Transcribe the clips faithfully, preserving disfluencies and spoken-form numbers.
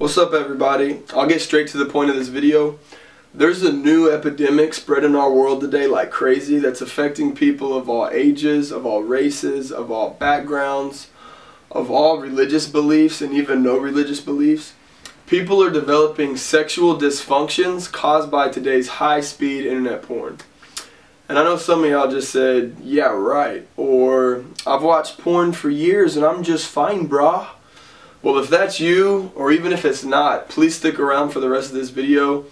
What's up, everybody? I'll get straight to the point of this video. There's a new epidemic spreading our world today like crazy that's affecting people of all ages, of all races, of all backgrounds, of all religious beliefs and even no religious beliefs. People are developing sexual dysfunctions caused by today's high-speed internet porn. And I know some of y'all just said, yeah, right, or I've watched porn for years and I'm just fine, brah. Well, if that's you, or even if it's not, please stick around for the rest of this video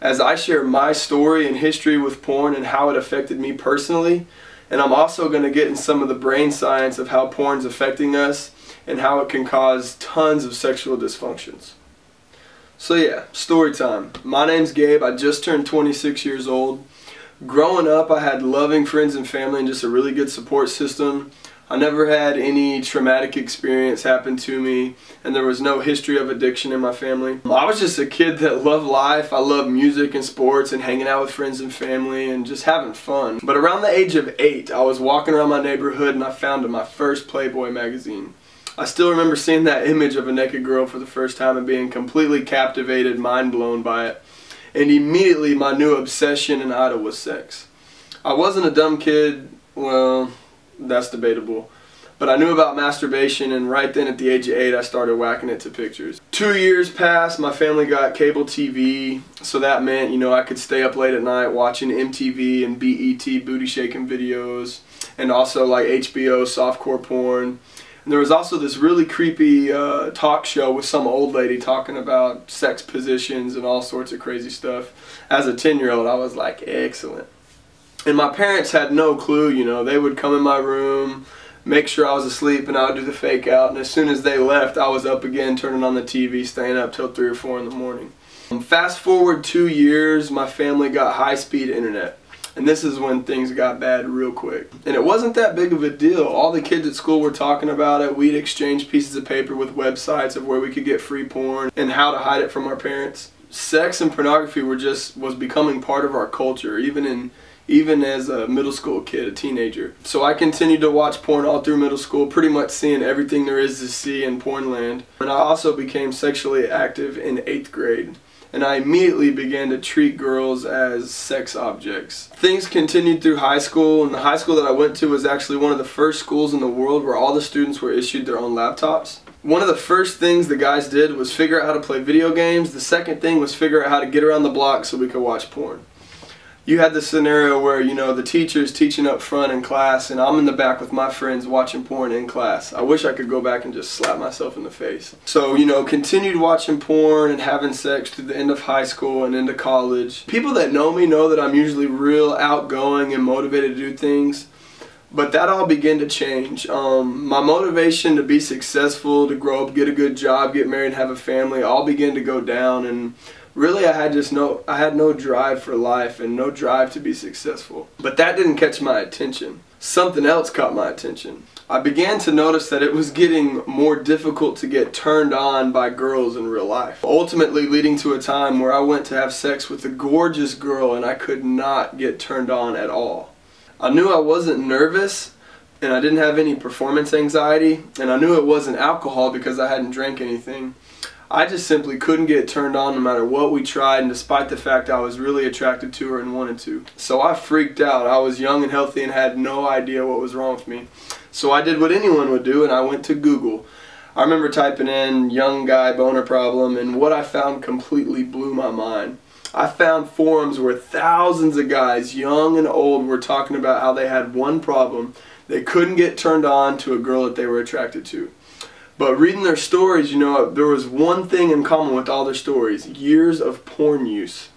as I share my story and history with porn and how it affected me personally. And I'm also going to get in some of the brain science of how porn's affecting us and how it can cause tons of sexual dysfunctions. So yeah, story time. My name's Gabe. I just turned twenty-six years old. Growing up, I had loving friends and family and just a really good support system. I never had any traumatic experience happen to me, and there was no history of addiction in my family. I was just a kid that loved life. I loved music and sports and hanging out with friends and family and just having fun. But around the age of eight, I was walking around my neighborhood and I found my first Playboy magazine. I still remember seeing that image of a naked girl for the first time and being completely captivated, mind blown by it. And immediately my new obsession and idol was sex. I wasn't a dumb kid, well, that's debatable. But I knew about masturbation, and right then at the age of eight I started whacking it to pictures. Two years passed, my family got cable T V, so that meant, you know, I could stay up late at night watching M T V and B E T booty shaking videos, and also like H B O softcore porn. And there was also this really creepy uh, talk show with some old lady talking about sex positions and all sorts of crazy stuff. As a ten year old I was like, excellent. And my parents had no clue, you know. They would come in my room, make sure I was asleep, and I would do the fake out. And as soon as they left, I was up again, turning on the T V, staying up till three or four in the morning. Um, fast forward two years, my family got high-speed internet. And this is when things got bad real quick. And it wasn't that big of a deal. All the kids at school were talking about it. We'd exchange pieces of paper with websites of where we could get free porn and how to hide it from our parents. Sex and pornography were just, was becoming part of our culture, even in even as a middle school kid, a teenager. So I continued to watch porn all through middle school, pretty much seeing everything there is to see in porn land. And I also became sexually active in eighth grade. And I immediately began to treat girls as sex objects. Things continued through high school, and the high school that I went to was actually one of the first schools in the world where all the students were issued their own laptops. One of the first things the guys did was figure out how to play video games. The second thing was figure out how to get around the block so we could watch porn. You had the scenario where, you know, the teacher's teaching up front in class and I'm in the back with my friends watching porn in class. I wish I could go back and just slap myself in the face. So, you know, continued watching porn and having sex through the end of high school and into college. People that know me know that I'm usually real outgoing and motivated to do things. But that all began to change. Um, my motivation to be successful, to grow up, get a good job, get married, have a family, all began to go down, and really I had just no, I had no drive for life and no drive to be successful. But that didn't catch my attention. Something else caught my attention. I began to notice that it was getting more difficult to get turned on by girls in real life, ultimately leading to a time where I went to have sex with a gorgeous girl and I could not get turned on at all. I knew I wasn't nervous, and I didn't have any performance anxiety, and I knew it wasn't alcohol because I hadn't drank anything. I just simply couldn't get turned on no matter what we tried, and despite the fact I was really attracted to her and wanted to. So I freaked out. I was young and healthy and had no idea what was wrong with me. So I did what anyone would do, and I went to Google. I remember typing in young guy boner problem, and what I found completely blew my mind. I found forums where thousands of guys, young and old, were talking about how they had one problem. They couldn't get turned on to a girl that they were attracted to. But reading their stories, you know, there was one thing in common with all their stories: years of porn use.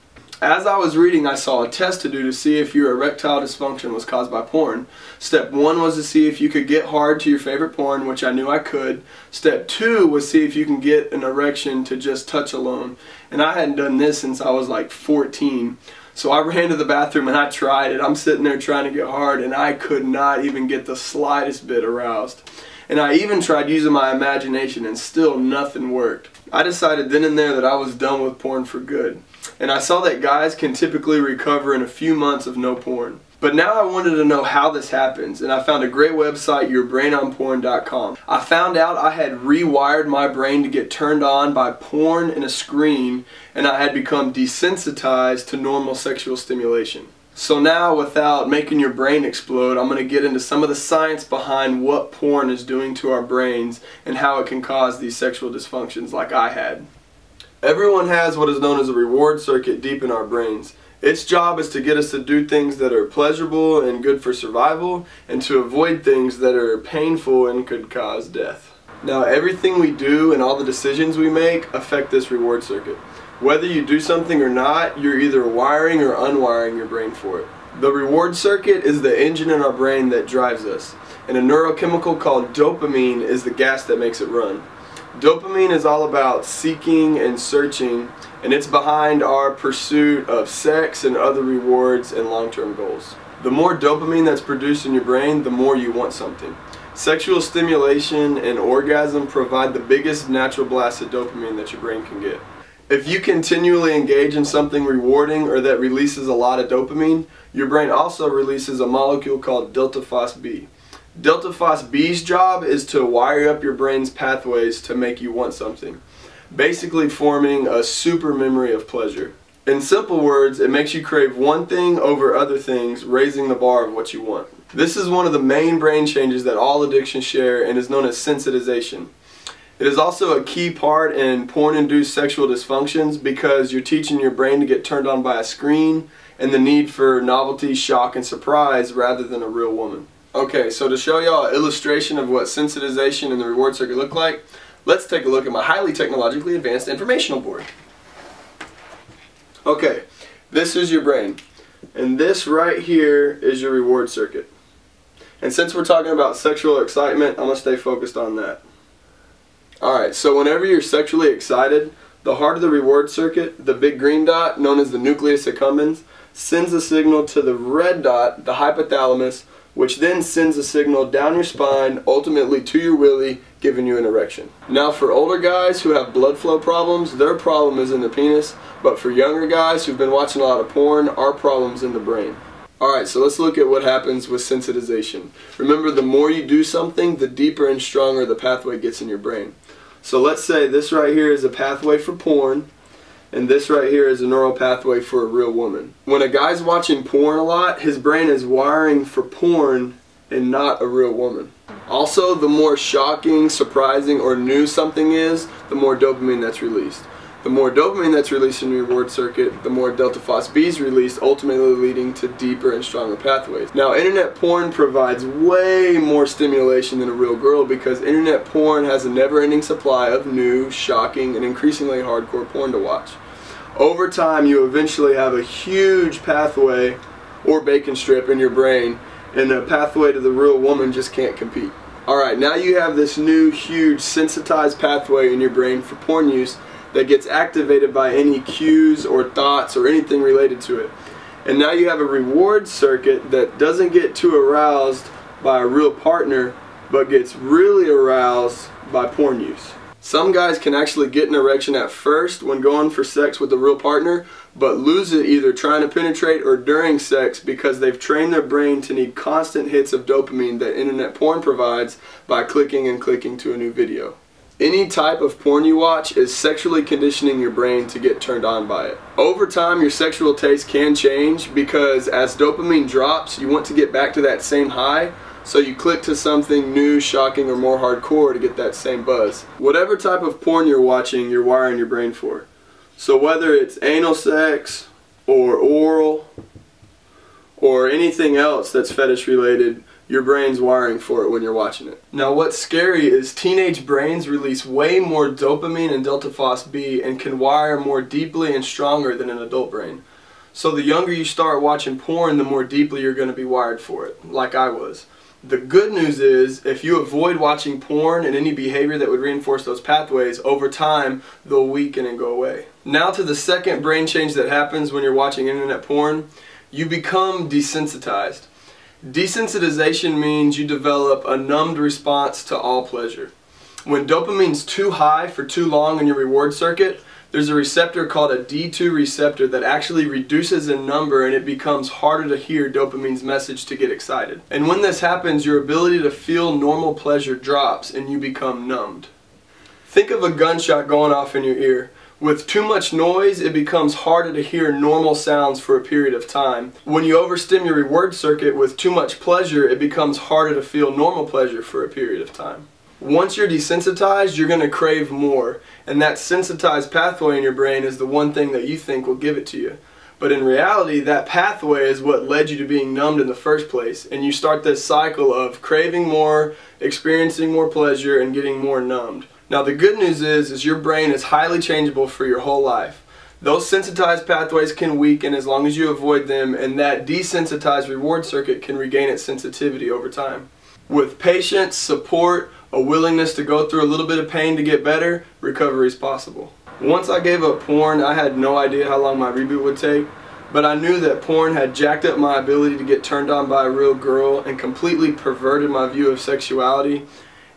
As I was reading, I saw a test to do to see if your erectile dysfunction was caused by porn. Step one was to see if you could get hard to your favorite porn, which I knew I could. Step two was see if you can get an erection to just touch alone. And I hadn't done this since I was like fourteen. So I ran to the bathroom and I tried it. I'm sitting there trying to get hard and I could not even get the slightest bit aroused. And I even tried using my imagination and still nothing worked. I decided then and there that I was done with porn for good. And I saw that guys can typically recover in a few months of no porn. But now I wanted to know how this happens, and I found a great website, your brain on porn dot com. I found out I had rewired my brain to get turned on by porn and a screen, and I had become desensitized to normal sexual stimulation. So now, without making your brain explode, I'm going to get into some of the science behind what porn is doing to our brains and how it can cause these sexual dysfunctions like I had. Everyone has what is known as a reward circuit deep in our brains. Its job is to get us to do things that are pleasurable and good for survival, and to avoid things that are painful and could cause death. Now, everything we do and all the decisions we make affect this reward circuit. Whether you do something or not, you're either wiring or unwiring your brain for it. The reward circuit is the engine in our brain that drives us, and a neurochemical called dopamine is the gas that makes it run. Dopamine is all about seeking and searching, and it's behind our pursuit of sex and other rewards and long-term goals. The more dopamine that's produced in your brain, the more you want something. Sexual stimulation and orgasm provide the biggest natural blast of dopamine that your brain can get. If you continually engage in something rewarding or that releases a lot of dopamine, your brain also releases a molecule called delta FosB. Delta FosB's job is to wire up your brain's pathways to make you want something, basically forming a super memory of pleasure. In simple words, it makes you crave one thing over other things, raising the bar of what you want. This is one of the main brain changes that all addictions share and is known as sensitization. It is also a key part in porn-induced sexual dysfunctions because you're teaching your brain to get turned on by a screen and the need for novelty, shock, and surprise rather than a real woman. Okay, so to show y'all an illustration of what sensitization and the reward circuit look like, let's take a look at my highly technologically advanced informational board. Okay, this is your brain, and this right here is your reward circuit. And since we're talking about sexual excitement, I'm going to stay focused on that. Alright, so whenever you're sexually excited, the heart of the reward circuit, the big green dot, known as the nucleus accumbens, sends a signal to the red dot, the hypothalamus, which then sends a signal down your spine, ultimately to your willy, giving you an erection. Now, for older guys who have blood flow problems, their problem is in the penis, but for younger guys who've been watching a lot of porn, our problem's in the brain. Alright, so let's look at what happens with sensitization. Remember, the more you do something, the deeper and stronger the pathway gets in your brain. So let's say this right here is a pathway for porn, and this right here is a neural pathway for a real woman. When a guy's watching porn a lot, his brain is wiring for porn and not a real woman. Also, the more shocking, surprising, or new something is, the more dopamine that's released. The more dopamine that's released in the reward circuit, the more delta FosB is released, ultimately leading to deeper and stronger pathways. Now, internet porn provides way more stimulation than a real girl because internet porn has a never-ending supply of new, shocking, and increasingly hardcore porn to watch. Over time, you eventually have a huge pathway or bacon strip in your brain, and the pathway to the real woman just can't compete. Alright, now you have this new, huge, sensitized pathway in your brain for porn use that gets activated by any cues or thoughts or anything related to it. And now you have a reward circuit that doesn't get too aroused by a real partner, but gets really aroused by porn use. Some guys can actually get an erection at first when going for sex with a real partner, but lose it either trying to penetrate or during sex because they've trained their brain to need constant hits of dopamine that internet porn provides by clicking and clicking to a new video. Any type of porn you watch is sexually conditioning your brain to get turned on by it. Over time, your sexual taste can change because as dopamine drops, you want to get back to that same high, so you click to something new, shocking, or more hardcore to get that same buzz. Whatever type of porn you're watching, you're wiring your brain for. So whether it's anal sex, or oral, or anything else that's fetish related, your brain's wiring for it when you're watching it. Now, what's scary is teenage brains release way more dopamine and delta FosB and can wire more deeply and stronger than an adult brain. So the younger you start watching porn, the more deeply you're going to be wired for it, like I was. The good news is, if you avoid watching porn and any behavior that would reinforce those pathways, over time, they'll weaken and go away. Now to the second brain change that happens when you're watching internet porn, you become desensitized. Desensitization means you develop a numbed response to all pleasure. When dopamine's too high for too long in your reward circuit, There's a receptor called a D two receptor that actually reduces in number, and it becomes harder to hear dopamine's message to get excited. And when this happens, your ability to feel normal pleasure drops and you become numbed. Think of a gunshot going off in your ear. With too much noise, it becomes harder to hear normal sounds for a period of time. When you overstim your reward circuit with too much pleasure, it becomes harder to feel normal pleasure for a period of time. Once you're desensitized, you're going to crave more, and that sensitized pathway in your brain is the one thing that you think will give it to you. But in reality, that pathway is what led you to being numbed in the first place, and you start this cycle of craving more, experiencing more pleasure, and getting more numbed. Now the good news is, is your brain is highly changeable for your whole life. Those sensitized pathways can weaken as long as you avoid them, and that desensitized reward circuit can regain its sensitivity over time. With patience, support, a willingness to go through a little bit of pain to get better, recovery is possible. Once I gave up porn, I had no idea how long my reboot would take, but I knew that porn had jacked up my ability to get turned on by a real girl and completely perverted my view of sexuality.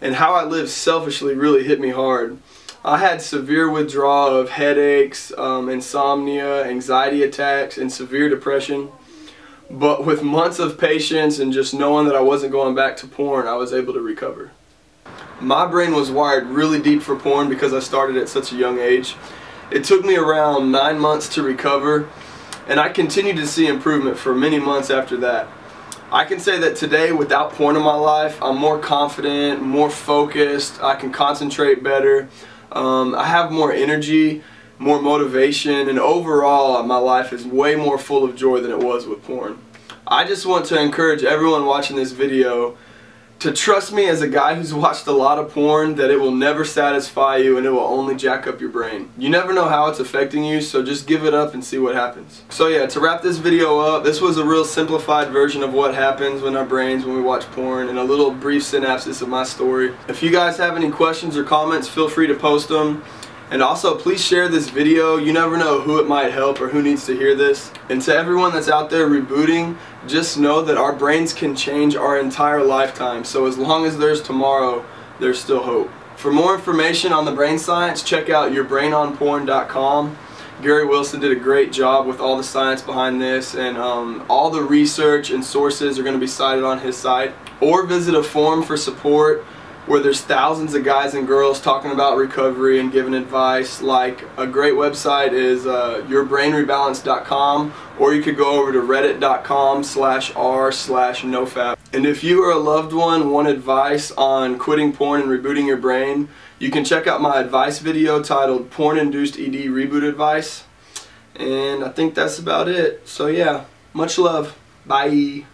And how I lived selfishly really hit me hard. I had severe withdrawal of headaches, um, insomnia, anxiety attacks, and severe depression. But with months of patience and just knowing that I wasn't going back to porn, I was able to recover. My brain was wired really deep for porn because I started at such a young age. It took me around nine months to recover, and I continued to see improvement for many months after that. I can say that today, without porn in my life, I'm more confident, more focused, I can concentrate better, um, I have more energy, more motivation, and overall my life is way more full of joy than it was with porn. I just want to encourage everyone watching this video to trust me as a guy who's watched a lot of porn that it will never satisfy you and it will only jack up your brain. You never know how it's affecting you, so just give it up and see what happens. So yeah, to wrap this video up, this was a real simplified version of what happens when our brains when we watch porn and a little brief synopsis of my story. If you guys have any questions or comments, feel free to post them. And also, please share this video. You never know who it might help or who needs to hear this. And to everyone that's out there rebooting, just know that our brains can change our entire lifetime. So as long as there's tomorrow, there's still hope. For more information on the brain science, check out your brain on porn dot com. Gary Wilson did a great job with all the science behind this, and um, all the research and sources are going to be cited on his site. Or visit a forum for support, where there's thousands of guys and girls talking about recovery and giving advice. Like, a great website is uh, your brain rebalance dot com, or you could go over to reddit dot com slash r slash nofap. And if you or a loved one want advice on quitting porn and rebooting your brain, you can check out my advice video titled Porn-Induced E D Reboot Advice. And I think that's about it. So yeah, much love. Bye.